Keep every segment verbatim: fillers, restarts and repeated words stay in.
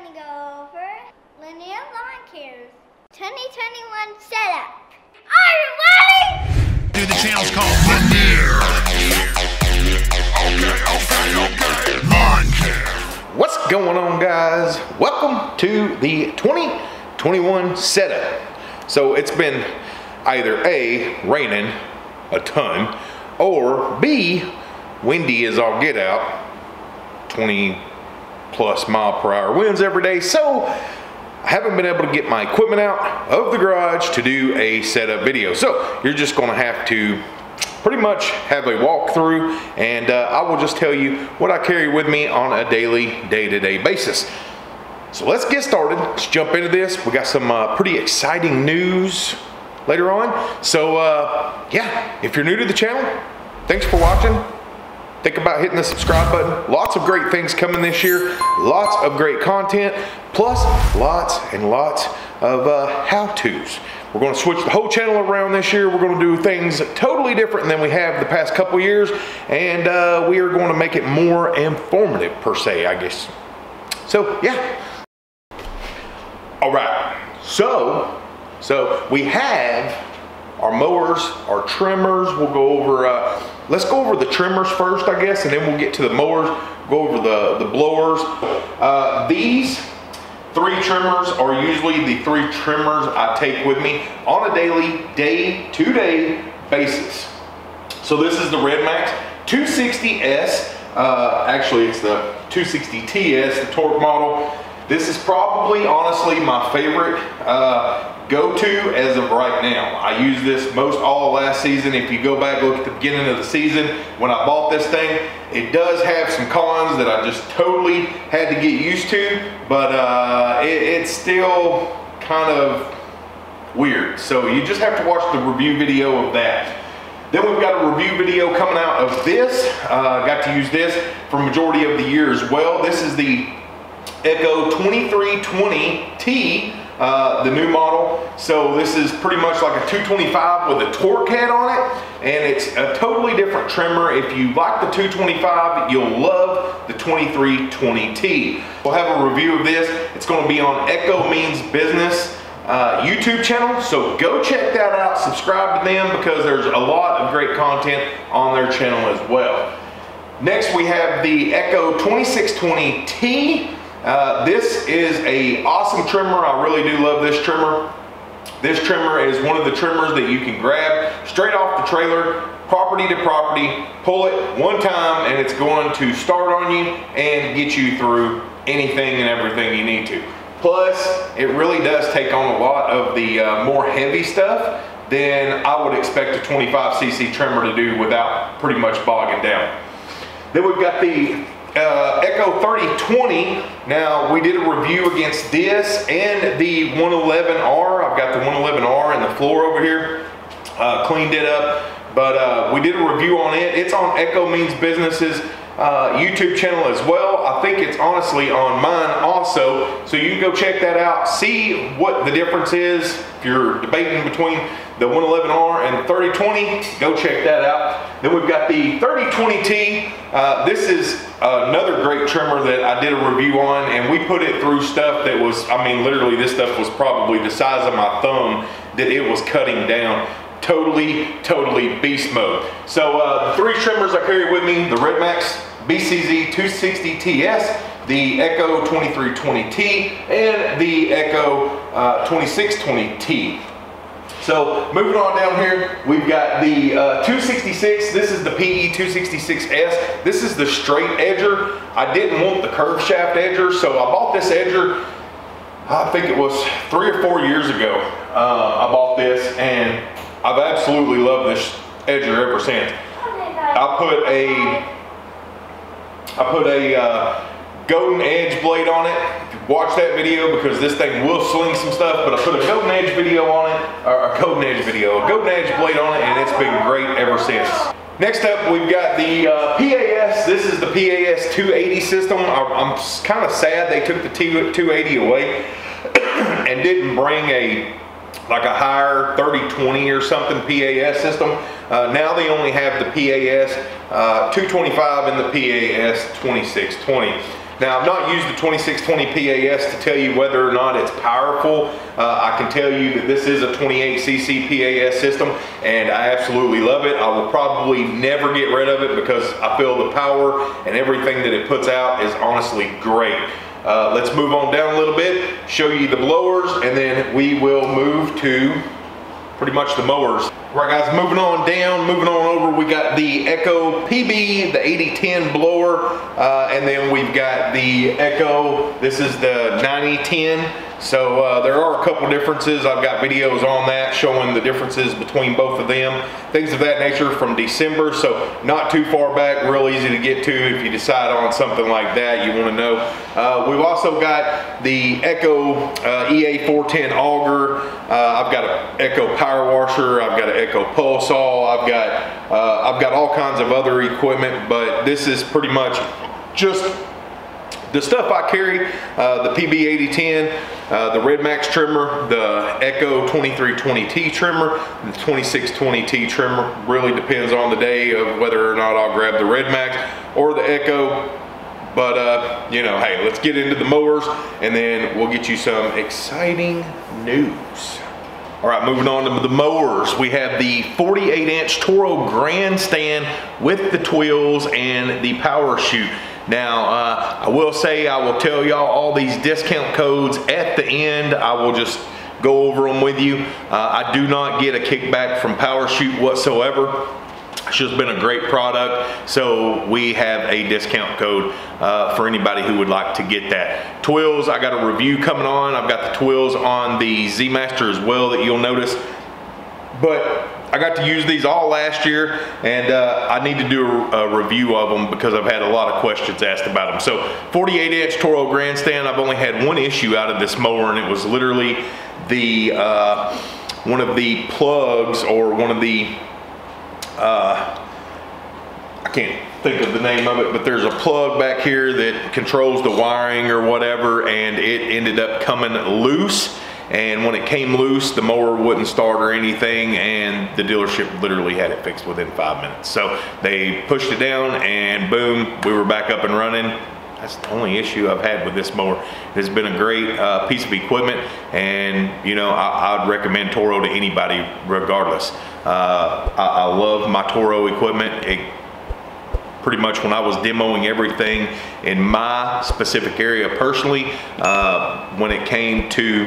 going to go over Lanier Lawn Care's twenty twenty-one setup. Are you ready? Do the channel's called Lanier. Okay, okay, okay. Lawn Care. What's going on, guys? Welcome to the twenty twenty-one setup. So it's been either A, raining a ton, or B, windy as all get out, twenty plus mile per hour winds every day. So I haven't been able to get my equipment out of the garage to do a setup video. So you're just gonna have to pretty much have a walkthrough, and uh, I will just tell you what I carry with me on a daily, day-to-day basis. So let's get started, let's jump into this. We got some uh, pretty exciting news later on. So uh, yeah, if you're new to the channel, thanks for watching. Think about hitting the subscribe button. Lots of great things coming this year. Lots of great content, plus lots and lots of uh, how-tos. We're gonna switch the whole channel around this year. We're gonna do things totally different than we have the past couple years, and uh, we are gonna make it more informative per se, I guess. So, yeah. All right, so, so we have our mowers, our trimmers. We'll go over, uh, let's go over the trimmers first, I guess, and then we'll get to the mowers, go over the, the blowers. Uh, these three trimmers are usually the three trimmers I take with me on a daily, day-to-day basis. So this is the RedMax two sixty S. Uh, actually, it's the two sixty T S, the torque model. This is probably, honestly, my favorite uh, go-to as of right now. I used this most all last season. If you go back, look at the beginning of the season when I bought this thing, it does have some cons that I just totally had to get used to, but uh, it, it's still kind of weird. So you just have to watch the review video of that. Then we've got a review video coming out of this. Uh, got to use this for majority of the year as well. This is the ECHO twenty-three twenty T. Uh, the new model. So this is pretty much like a two twenty-five with a torque head on it, and it's a totally different trimmer. If you like the two twenty-five, you'll love the twenty-three twenty T. We'll have a review of this. It's going to be on Echo Means Business uh, YouTube channel, so go check that out. Subscribe to them because there's a lot of great content on their channel as well. Next we have the ECHO twenty-six twenty T. Uh, this is a awesome trimmer. I really do love this trimmer. This trimmer is one of the trimmers that you can grab straight off the trailer, property to property, pull it one time, and it's going to start on you and get you through anything and everything you need to. Plus, it really does take on a lot of the uh, more heavy stuff than I would expect a twenty-five C C trimmer to do without pretty much bogging down. Then we've got the Uh, ECHO thirty twenty. Now, we did a review against this and the one eleven R. I've got the one eleven R in the floor over here. Uh, cleaned it up, but uh, we did a review on it. It's on ECHO Means Business's uh, YouTube channel as well. I think it's honestly on mine also, so you can go check that out. See what the difference is. If you're debating between the one eleven R and the thirty twenty, go check that out. Then we've got the thirty twenty T. Uh, this is another great trimmer that I did a review on, and we put it through stuff that was, I mean, literally this stuff was probably the size of my thumb that it was cutting down. Totally, totally beast mode. So uh, the three trimmers I carry with me, the RedMax B C Z two sixty T S, the ECHO twenty-three twenty T, and the ECHO uh, twenty-six twenty T. So moving on down here, we've got the uh, two sixty-six. This is the P E two sixty-six S. This is the straight edger. I didn't want the curve shaft edger, so I bought this edger, I think it was three or four years ago. Uh, I bought this, and I've absolutely loved this edger ever since. I put a, I put a uh, golden edge blade on it. Watch that video because this thing will sling some stuff, but I put a golden edge video on it, or a golden edge video, a golden edge blade on it, and it's been great ever since. Next up, we've got the uh, P A S. This is the P A S two eighty system. I'm kind of sad they took the two eighty away and didn't bring a like a higher thirty twenty or something P A S system. Uh, now they only have the P A S uh, two twenty-five and the P A S twenty-six twenty. Now, I've not used the twenty-six twenty P A S to tell you whether or not it's powerful. Uh, I can tell you that this is a twenty-eight C C P A S system, and I absolutely love it. I will probably never get rid of it because I feel the power and everything that it puts out is honestly great. Uh, let's move on down a little bit, show you the blowers, and then we will move to pretty much the mowers. Right guys, moving on down, moving on over, we got the ECHO P B, the eighty ten blower, uh, and then we've got the ECHO, this is the ninety ten. So uh, there are a couple differences. I've got videos on that showing the differences between both of them, things of that nature from December, so not too far back, real easy to get to if you decide on something like that, you want to know. Uh, we've also got the ECHO uh, E A four ten auger, uh, I've got an ECHO power washer, I've got an ECHO pole saw, I've got uh, I've got all kinds of other equipment, but this is pretty much just the stuff I carry, uh, the P B eighty ten, uh, the RedMax trimmer, the ECHO twenty-three twenty T trimmer, and the twenty-six twenty T trimmer. Really depends on the day of whether or not I'll grab the RedMax or the ECHO. But uh, you know, hey, let's get into the mowers and then we'll get you some exciting news. All right, moving on to the mowers. We have the forty-eight inch Toro Grandstand with the Twills and the PowerChute. Now, uh, I will say, I will tell y'all all these discount codes at the end. I will just go over them with you. Uh, I do not get a kickback from PowerChute whatsoever. It's just been a great product, so we have a discount code uh, for anybody who would like to get that. Twills, I got a review coming on. I've got the Twills on the Z Master as well that you'll notice, but I got to use these all last year, and uh, I need to do a, a review of them because I've had a lot of questions asked about them. So forty-eight inch Toro Grandstand, I've only had one issue out of this mower, and it was literally the uh, one of the plugs or one of the Uh, I can't think of the name of it, but there's a plug back here that controls the wiring or whatever, and it ended up coming loose, and when it came loose the mower wouldn't start or anything, and the dealership literally had it fixed within five minutes. So they pushed it down and boom, we were back up and running. That's the only issue I've had with this mower. It's been a great uh, piece of equipment, and you know, I, I'd recommend Toro to anybody regardless. Uh, I, I love my Toro equipment. It, pretty much when I was demoing everything in my specific area personally, uh, when it came to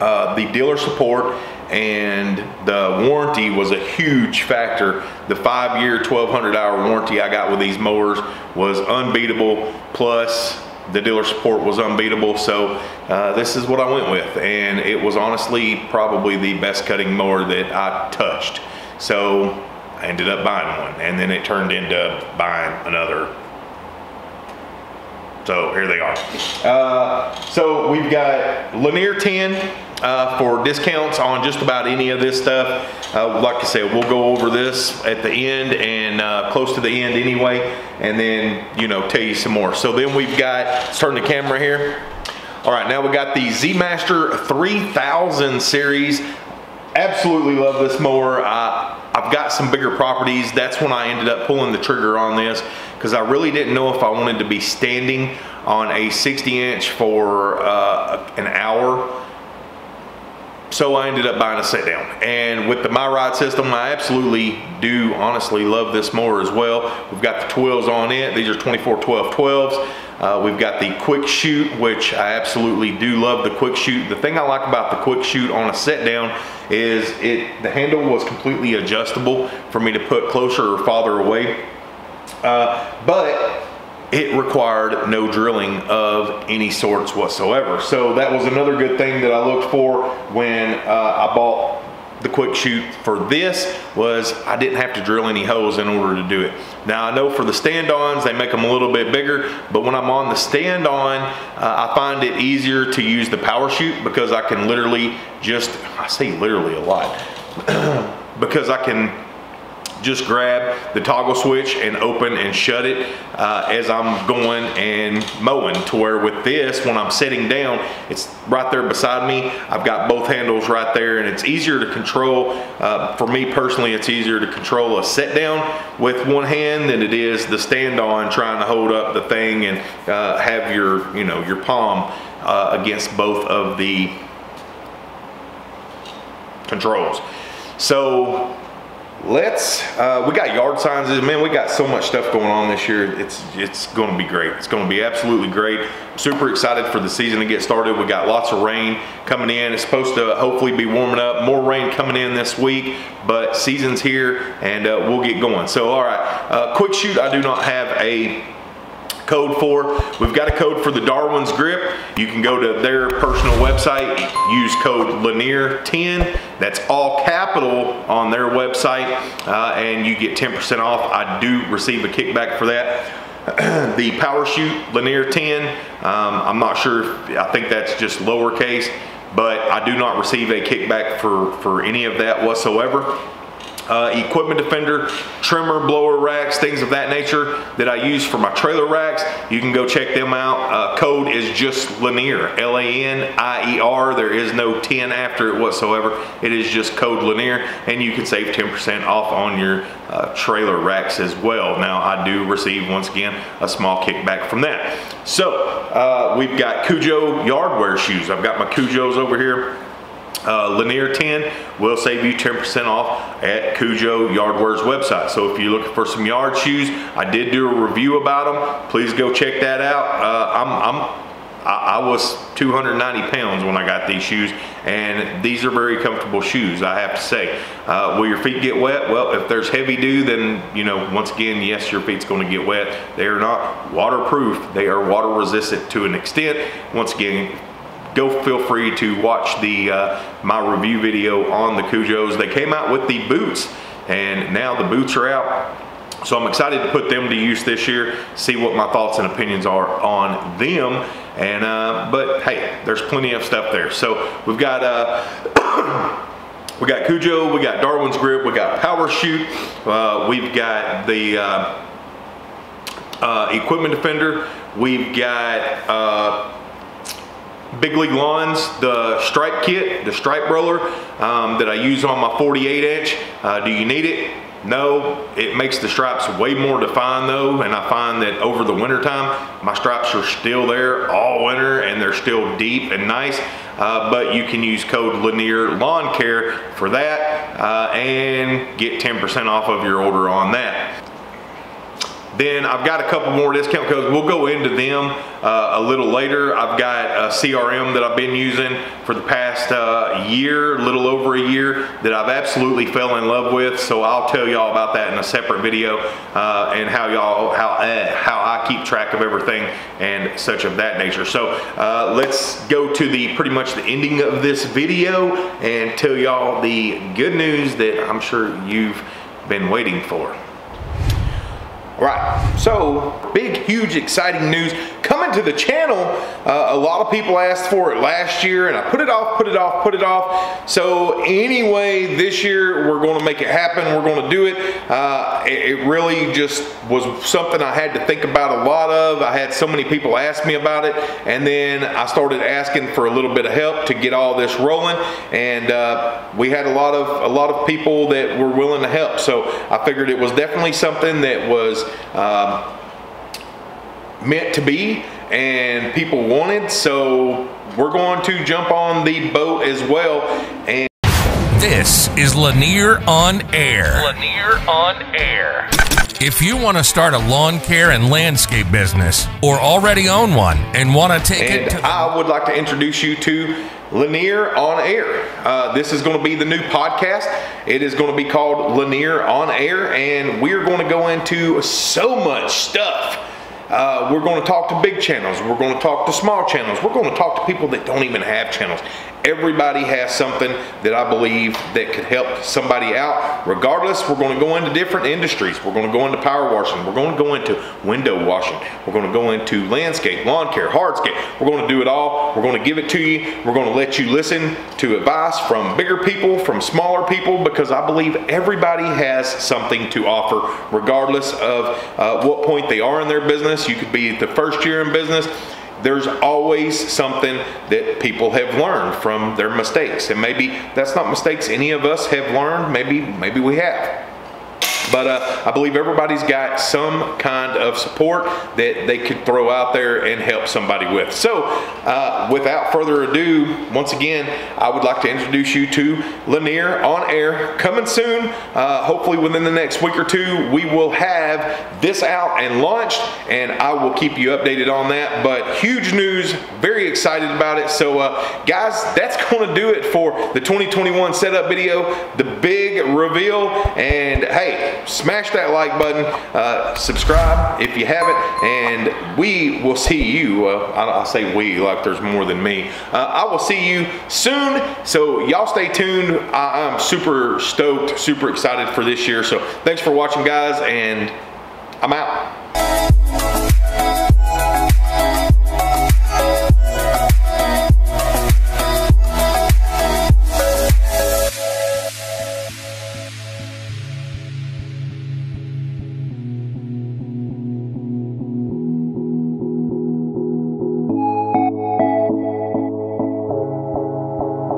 uh, the dealer support and the warranty was a huge factor. The five-year, twelve hundred hour warranty I got with these mowers was unbeatable, plus the dealer support was unbeatable, so uh, this is what I went with, and it was honestly probably the best cutting mower that I touched. So I ended up buying one, and then it turned into buying another. So here they are. Uh, so we've got Lanier ten uh, for discounts on just about any of this stuff. Uh, like I said, we'll go over this at the end and uh, close to the end anyway, and then you know, tell you some more. So then we've got, let's turn the camera here. All right, now we got the Z Master three thousand Series. Absolutely love this mower. I, I've got some bigger properties. That's when I ended up pulling the trigger on this, because I really didn't know if I wanted to be standing on a sixty inch for uh, an hour. So I ended up buying a sit down. And with the MyRide system, I absolutely do honestly love this mower as well. We've got the Twills on it. These are twenty-four twelve twelves. Uh, we've got the Quick Chute, which I absolutely do love the Quick Chute. The thing I like about the Quick Chute on a set down is it the handle was completely adjustable for me to put closer or farther away, uh, but it required no drilling of any sorts whatsoever. So that was another good thing that I looked for when uh, I bought the Quick Chute for this, was I didn't have to drill any holes in order to do it. Now I know for the stand-ons they make them a little bit bigger, but when I'm on the stand-on, uh, I find it easier to use the PowerChute because I can literally just, I say literally a lot, because I can just grab the toggle switch and open and shut it uh, as I'm going and mowing, to where with this, when I'm sitting down, it's right there beside me. I've got both handles right there, and it's easier to control. Uh, for me personally, it's easier to control a set down with one hand than it is the stand on, trying to hold up the thing and uh, have your, you know, your palm uh, against both of the controls. So let's uh we got yard signs, man. We got so much stuff going on this year. It's it's going to be great. It's going to be absolutely great. Super excited for the season to get started. We got lots of rain coming in. It's supposed to hopefully be warming up. More rain coming in this week, but season's here, and uh, we'll get going. So all right, uh Quick Chute, I do not have a code for. We've got a code for the Darwin's grip. You can go to their personal website, use code Lanier ten, that's all capital on their website, uh, and you get ten percent off. I do receive a kickback for that. The PowerChute Lanier ten, um, I'm not sure if, I think that's just lowercase, but I do not receive a kickback for, for any of that whatsoever. Uh, Equipment Defender, trimmer, blower racks, things of that nature that I use for my trailer racks. You can go check them out. Uh, code is just Lanier, L A N I E R. There is no ten after it whatsoever. It is just code Lanier, and you can save ten percent off on your uh, trailer racks as well. Now, I do receive, once again, a small kickback from that. So, uh, we've got Cujo Yardware shoes. I've got my Cujos over here. Uh, Lanier ten will save you ten percent off at Cujo Yardware's website. So if you're looking for some yard shoes, I did do a review about them. Please go check that out. Uh, I'm, I'm, I was two hundred ninety pounds when I got these shoes, and these are very comfortable shoes, I have to say. Uh, will your feet get wet? Well, if there's heavy dew, then, you know, once again, yes, your feet's going to get wet. They are not waterproof. They are water resistant to an extent. Once again, go feel free to watch the uh, my review video on the Cujos. They came out with the boots, and now the boots are out. So I'm excited to put them to use this year, see what my thoughts and opinions are on them. And uh, but hey, there's plenty of stuff there. So we've got uh, we got Cujo, we got Darwin's grip, we got PowerChute, uh, we've got the uh, uh, Equipment Defender, we've got. Uh, Big League Lawns, the stripe kit, the stripe roller um, that I use on my forty-eight inch. Uh, do you need it? No. It makes the stripes way more defined though, and I find that over the winter time, my stripes are still there all winter, and they're still deep and nice. Uh, but you can use code Lanier Lawn Care for that uh, and get ten percent off of your order on that. Then I've got a couple more discount codes. We'll go into them uh, a little later. I've got a C R M that I've been using for the past uh, year, a little over a year, that I've absolutely fell in love with. So I'll tell y'all about that in a separate video uh, and how y'all, how uh, how I keep track of everything and such of that nature. So uh, let's go to the pretty much the ending of this video and tell y'all the good news that I'm sure you've been waiting for. Right, so big, huge, exciting news coming to the channel. Uh, a lot of people asked for it last year, and I put it off, put it off, put it off. So anyway, this year we're going to make it happen. We're going to do it. Uh, it. It really just was something I had to think about a lot of. I had so many people ask me about it, and then I started asking for a little bit of help to get all this rolling. And uh, we had a lot of a lot of people that were willing to help. So I figured it was definitely something that was. Um, meant to be, and people wanted, so we're going to jump on the boat as well. And this is Lanier On Air. Lanier On Air. If you want to start a lawn care and landscape business, or already own one and want to take and it to I would like to introduce you to Lanier On Air. Uh, this is going to be the new podcast. It is going to be called Lanier On Air, and we're going to go into so much stuff. Uh, we're going to talk to big channels. We're going to talk to small channels. We're going to talk to people that don't even have channels. Everybody has something that I believe that could help somebody out. Regardless, we're going to go into different industries. We're going to go into power washing. We're going to go into window washing. We're going to go into landscape, lawn care, hardscape. We're going to do it all. We're going to give it to you. We're going to let you listen to advice from bigger people, from smaller people, because I believe everybody has something to offer, regardless of uh, what point they are in their business. You could be the first year in business. There's always something that people have learned from their mistakes. And maybe that's not mistakes any of us have learned. Maybe, maybe we have. But uh, I believe everybody's got some kind of support that they could throw out there and help somebody with. So uh, without further ado, once again, I would like to introduce you to Lanier On Air. Coming soon, uh, hopefully within the next week or two, we will have this out and launched, and I will keep you updated on that. But huge news, very excited about it. So uh, guys, that's going to do it for the twenty twenty-one setup video, the big reveal. And hey, smash that like button, uh, subscribe if you haven't, and we will see you. Uh, I, I say we like there's more than me. Uh, I will see you soon, so y'all stay tuned. I, I'm super stoked, super excited for this year. So thanks for watching, guys, and I'm out.